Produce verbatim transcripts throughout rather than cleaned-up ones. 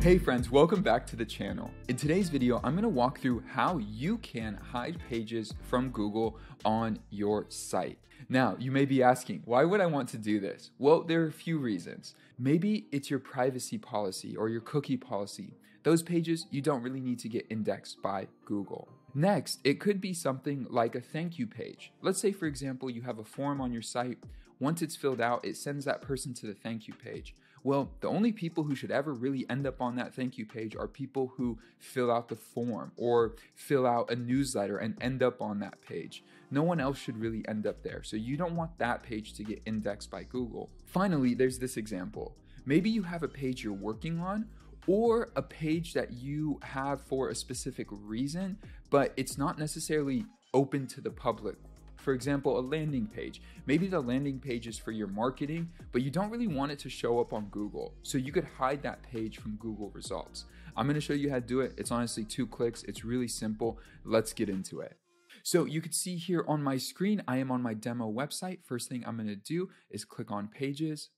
Hey friends, welcome back to the channel. In today's video, I'm gonna walk through how you can hide pages from Google on your site. Now, you may be asking, why would I want to do this? Well, there are a few reasons. Maybe it's your privacy policy or your cookie policy. Those pages you don't really need to get indexed by Google. Next, it could be something like a thank you page. Let's say, for example, you have a form on your site. Once it's filled out, it sends that person to the thank you page. Well, the only people who should ever really end up on that thank you page are people who fill out the form or fill out a newsletter and end up on that page. No one else should really end up there. So you don't want that page to get indexed by Google. Finally, there's this example. Maybe you have a page you're working on or a page that you have for a specific reason, but it's not necessarily open to the public. For example, a landing page. Maybe the landing page is for your marketing, but you don't really want it to show up on Google. So you could hide that page from Google results. I'm gonna show you how to do it. It's honestly two clicks. It's really simple. Let's get into it. So you can see here on my screen, I am on my demo website. First thing I'm gonna do is click on Pages.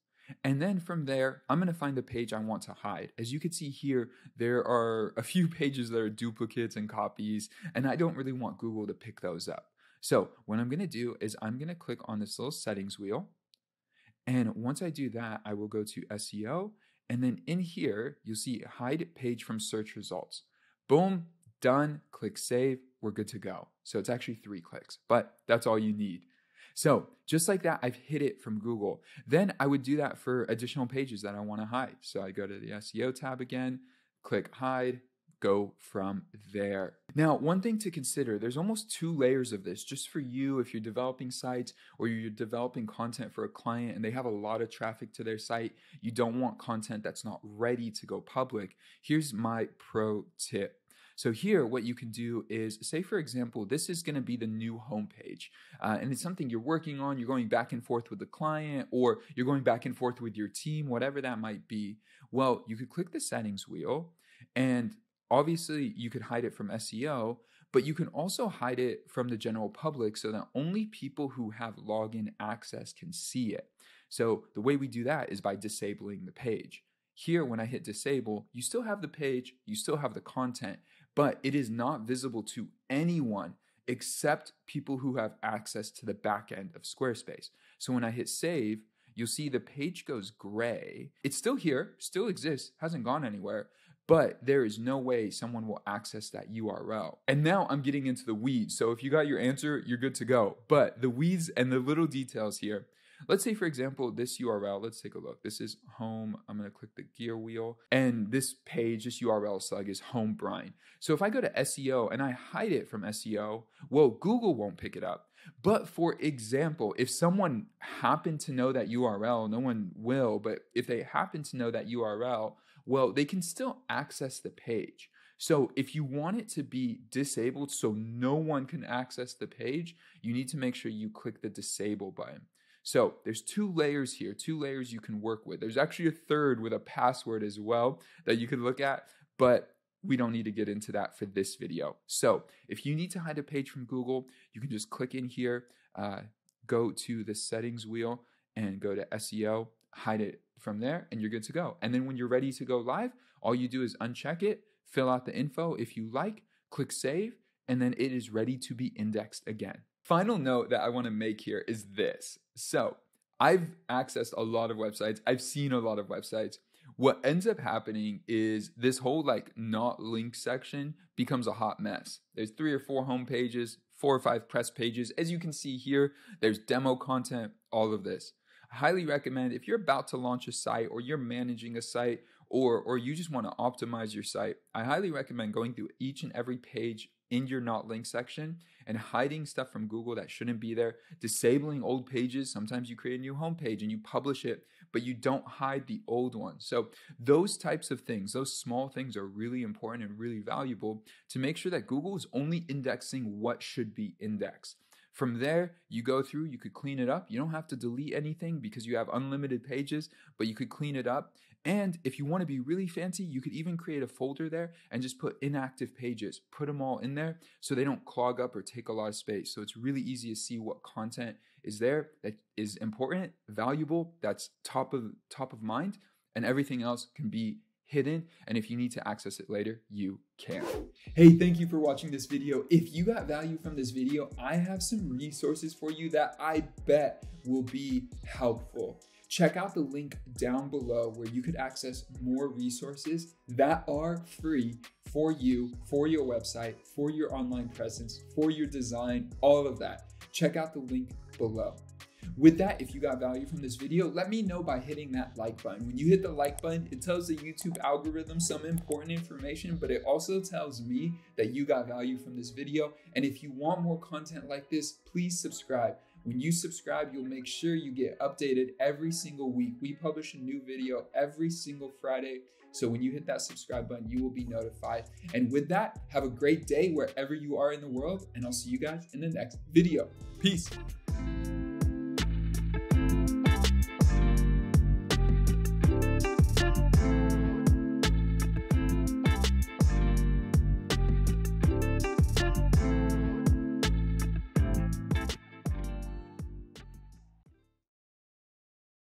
And then from there, I'm gonna find the page I want to hide. As you can see here, there are a few pages that are duplicates and copies, and I don't really want Google to pick those up. So what I'm gonna do is I'm gonna click on this little settings wheel. And once I do that, I will go to S E O. And then in here, you'll see hide page from search results. Boom, done, click save, we're good to go. So it's actually three clicks, but that's all you need. So just like that, I've hid it from Google. Then I would do that for additional pages that I wanna hide. So I go to the S E O tab again, click hide, go from there. Now, one thing to consider, there's almost two layers of this just for you if you're developing sites or you're developing content for a client and they have a lot of traffic to their site. You don't want content that's not ready to go public. Here's my pro tip. So here, what you can do is, say for example, this is gonna be the new homepage, uh, and it's something you're working on, you're going back and forth with the client, or you're going back and forth with your team, whatever that might be. Well, you could click the settings wheel, and obviously you could hide it from S E O, but you can also hide it from the general public so that only people who have login access can see it. So the way we do that is by disabling the page. Here, when I hit disable, you still have the page, you still have the content, but it is not visible to anyone except people who have access to the back end of Squarespace. So when I hit save, you'll see the page goes gray. It's still here, still exists, hasn't gone anywhere, but there is no way someone will access that U R L. And now I'm getting into the weeds. So if you got your answer, you're good to go. But the weeds and the little details here. Let's say, for example, this U R L, let's take a look. This is home. I'm going to click the gear wheel. And this page, this U R L slug is home brine. So if I go to S E O and I hide it from S E O, well, Google won't pick it up. But for example, if someone happened to know that U R L, no one will, but if they happen to know that U R L, well, they can still access the page. So if you want it to be disabled so no one can access the page, you need to make sure you click the disable button. So there's two layers here, two layers you can work with. There's actually a third with a password as well that you could look at, but we don't need to get into that for this video. So if you need to hide a page from Google, you can just click in here, uh, go to the settings wheel and go to S E O, hide it from there, and you're good to go. And then when you're ready to go live, all you do is uncheck it, fill out the info if you like, click save, and then it is ready to be indexed again. Final note that I want to make here is this. So I've accessed a lot of websites. I've seen a lot of websites. What ends up happening is this whole like not linked section becomes a hot mess. There's three or four home pages, four or five press pages. As you can see here, there's demo content, all of this. I highly recommend if you're about to launch a site or you're managing a site or, or you just want to optimize your site, I highly recommend going through each and every page in your not linked section and hiding stuff from Google that shouldn't be there, disabling old pages. Sometimes you create a new homepage and you publish it, but you don't hide the old one. So those types of things, those small things are really important and really valuable to make sure that Google is only indexing what should be indexed. From there, you go through, you could clean it up. You don't have to delete anything because you have unlimited pages, but you could clean it up. And if you want to be really fancy, you could even create a folder there and just put inactive pages, put them all in there so they don't clog up or take a lot of space. So it's really easy to see what content is there that is important, valuable, that's top of top of mind, and everything else can be hidden, and if you need to access it later, you can. Hey, thank you for watching this video. If you got value from this video, I have some resources for you that I bet will be helpful. Check out the link down below where you could access more resources that are free for you, for your website, for your online presence, for your design, all of that. Check out the link below. With that, if you got value from this video, let me know by hitting that like button. When you hit the like button, it tells the YouTube algorithm some important information, but it also tells me that you got value from this video. And if you want more content like this, please subscribe. When you subscribe, you'll make sure you get updated every single week. We publish a new video every single Friday. So when you hit that subscribe button, you will be notified. And with that, have a great day wherever you are in the world, and I'll see you guys in the next video. Peace.